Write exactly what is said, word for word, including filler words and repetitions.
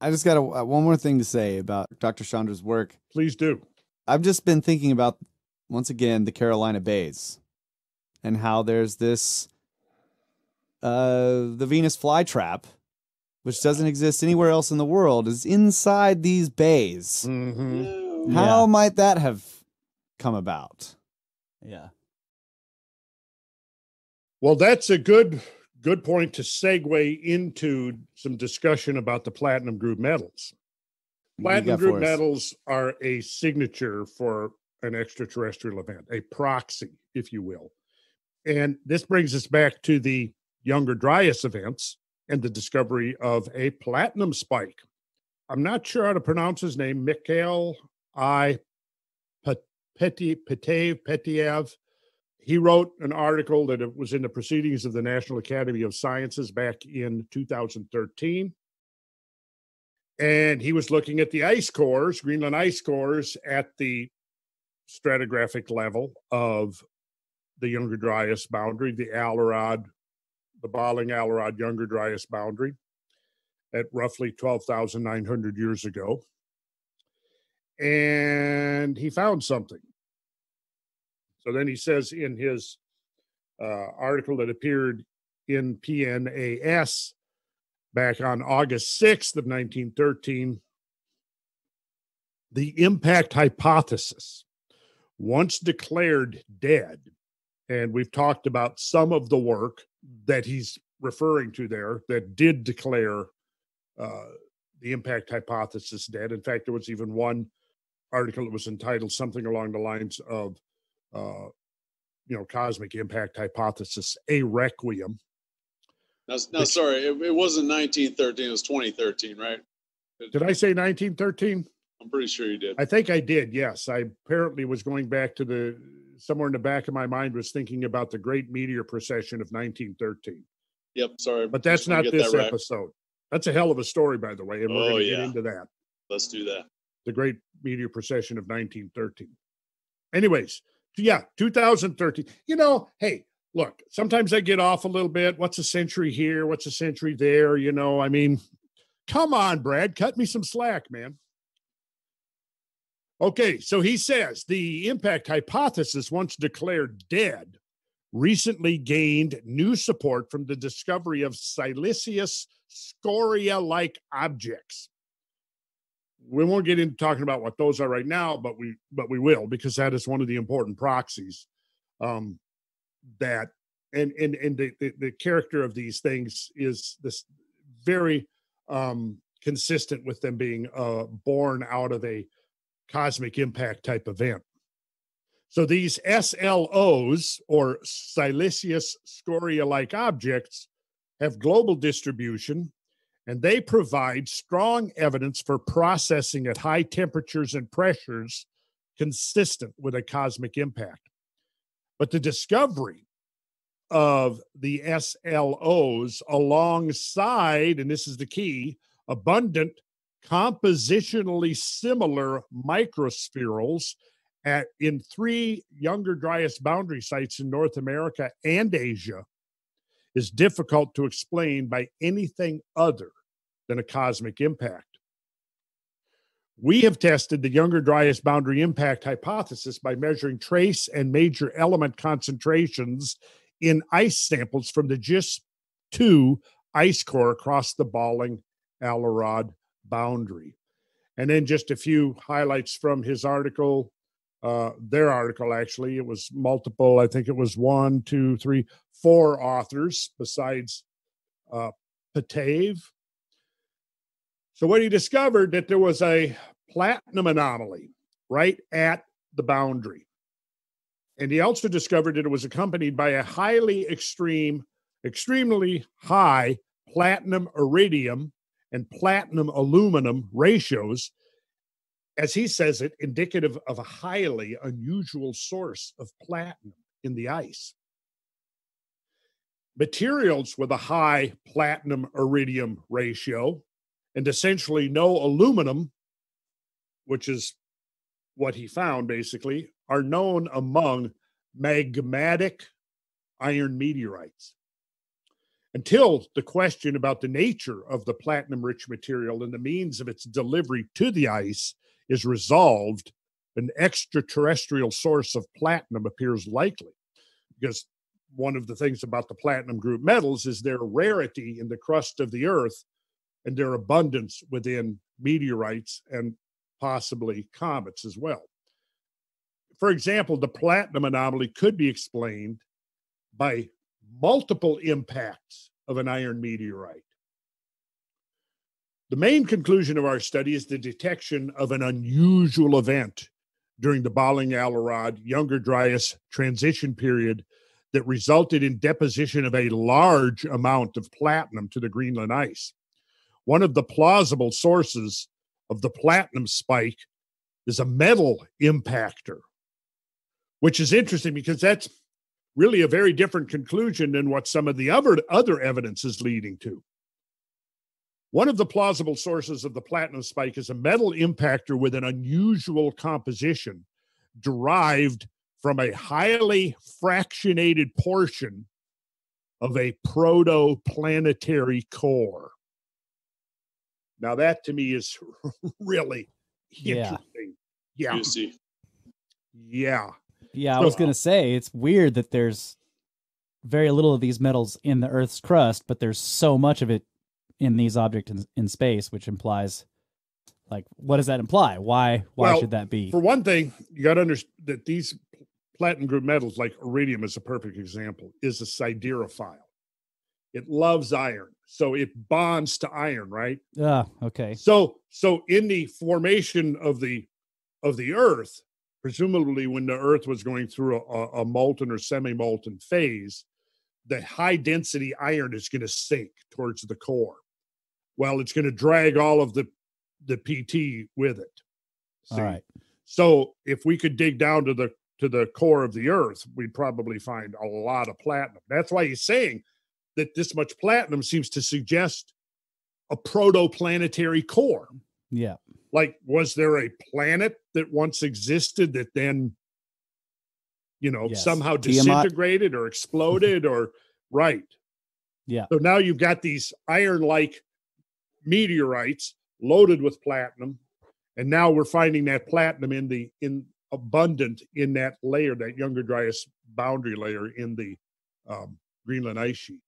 I just got a, uh, one more thing to say about Doctor Chandra's work. Please do. I've just been thinking about, once again, the Carolina Bays and how there's this, uh, the Venus flytrap, which doesn't exist anywhere else in the world, is inside these bays. Mm-hmm. How yeah. might that have come about? Yeah. Well, that's a good... Good point to segue into some discussion about the platinum group metals. Platinum group metals are a signature for an extraterrestrial event, a proxy, if you will. And this brings us back to the Younger Dryas events and the discovery of a platinum spike. I'm not sure how to pronounce his name, Mikhail I. Peti Petev Petiev. He wrote an article that it was in the Proceedings of the National Academy of Sciences back in two thousand thirteen. And he was looking at the ice cores, Greenland ice cores, at the stratigraphic level of the Younger Dryas boundary, the Allerod, the Bølling-Allerød Younger Dryas boundary, at roughly twelve thousand nine hundred years ago. And he found something. So then he says in his uh, article that appeared in P N A S back on August sixth of nineteen thirteen, the impact hypothesis, once declared dead, and we've talked about some of the work that he's referring to there that did declare uh, the impact hypothesis dead. In fact, there was even one article that was entitled something along the lines of Uh, you know, cosmic impact hypothesis, a requiem. Now, now which, sorry, it, it wasn't nineteen thirteen, it was twenty thirteen, right? It, did I say nineteen thirteen? I'm pretty sure you did. I think I did, yes. I apparently was going back to the, somewhere in the back of my mind was thinking about the great meteor procession of nineteen thirteen. Yep, sorry. But that's not this that episode. Right. That's a hell of a story, by the way, and oh, we're going to yeah. get into that. Let's do that. The great meteor procession of nineteen thirteen. Anyways, yeah, two thousand thirteen. You know, hey, look, sometimes I get off a little bit. What's a century here? What's a century there? You know, I mean, come on, Brad, cut me some slack, man. Okay, so he says the impact hypothesis, once declared dead, recently gained new support from the discovery of siliceous scoria-like objects. We won't get into talking about what those are right now, but we but we will, because that is one of the important proxies um, that and and and the, the, the character of these things is this very um, consistent with them being uh, born out of a cosmic impact type event. So these S L Os, or siliceous scoria-like objects, have global distribution, and they provide strong evidence for processing at high temperatures and pressures consistent with a cosmic impact. But the discovery of the S L Os alongside, and this is the key, abundant compositionally similar microspherules at in three Younger Dryas boundary sites in North America and Asia is difficult to explain by anything other than a cosmic impact. We have tested the Younger Dryas boundary impact hypothesis by measuring trace and major element concentrations in ice samples from the G I S P two ice core across the Bølling-Allerød boundary. And then just a few highlights from his article, uh, their article actually. It was multiple, I think it was one, two, three, four authors besides uh, Petaev. So what he discovered that there was a platinum anomaly right at the boundary. And he also discovered that it was accompanied by a highly extreme, extremely high platinum iridium and platinum aluminum ratios, as he says it, indicative of a highly unusual source of platinum in the ice. Materials with a high platinum iridium ratio and essentially no aluminum, which is what he found basically, are known among magmatic iron meteorites. until the question about the nature of the platinum-rich material and the means of its delivery to the ice is resolved, an extraterrestrial source of platinum appears likely, because one of the things about the platinum group metals is their rarity in the crust of the Earth and their abundance within meteorites and possibly comets as well. For example, the platinum anomaly could be explained by multiple impacts of an iron meteorite. The main conclusion of our study is the detection of an unusual event during the Bølling-Allerød Younger Dryas transition period that resulted in deposition of a large amount of platinum to the Greenland ice. One of the plausible sources of the platinum spike is a metal impactor, which is interesting because that's really a very different conclusion than what some of the other, other evidence is leading to. One of the plausible sources of the platinum spike is a metal impactor with an unusual composition derived from a highly fractionated portion of a protoplanetary core. Now that to me is really interesting. Yeah. Yeah. Yeah. Yeah, I was going to say, it's weird that there's very little of these metals in the Earth's crust, but there's so much of it in these objects in, in space, which implies, like, what does that imply? Why Why well, should that be? For one thing, you got to understand that these platinum group metals, like iridium is a perfect example, is a siderophile. It loves iron, so it bonds to iron, right? Ah, okay. So, so in the formation of the of the Earth, presumably when the Earth was going through a, a molten or semi-molten phase, the high-density iron is going to sink towards the core. Well, it's going to drag all of the, the P T with it. See? All right. So if we could dig down to the to the core of the Earth, we'd probably find a lot of platinum. That's why he's saying that this much platinum seems to suggest a protoplanetary core. Yeah. Like, was there a planet that once existed that then, you know, yes. somehow disintegrated or exploded or, right? Yeah. So now you've got these iron-like meteorites loaded with platinum, and now we're finding that platinum in the in abundant in that layer, that Younger Dryas boundary layer in the um, Greenland ice sheet.